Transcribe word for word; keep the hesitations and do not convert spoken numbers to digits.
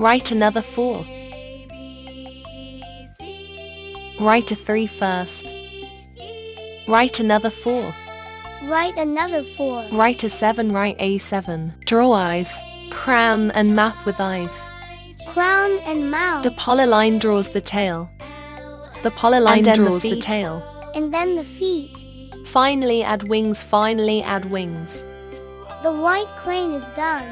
Write another four. Write a three first. Write another four. Write another four. Write a seven. Write a seven. Draw eyes. Crown and mouth with eyes. Crown and mouth. The polyline draws the tail. The polyline draws the, the tail. And then the feet. Finally add wings. Finally add wings. The white crane is done.